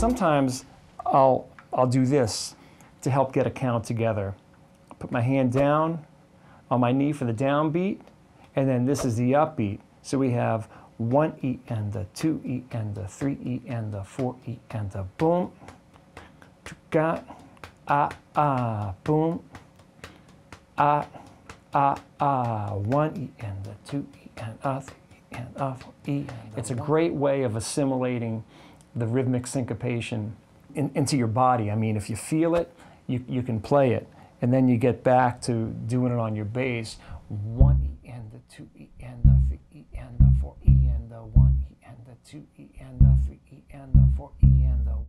Sometimes I'll do this to help get a count together. I'll put my hand down on my knee for the downbeat, and then this is the upbeat. So we have 1E and a 2E and a 3E and a 4E and a boom, tuka, ah ah, boom, ah ah ah, 1E and a 2E and a 3E and a 4E. It's a great way of assimilating the rhythmic syncopation into your body. I mean, if you feel it, you can play it, and then you get back to doing it on your bass. 1E and a 2E and a 3E and a 4E and a 1E and a 2E and a 3E and a 4E and a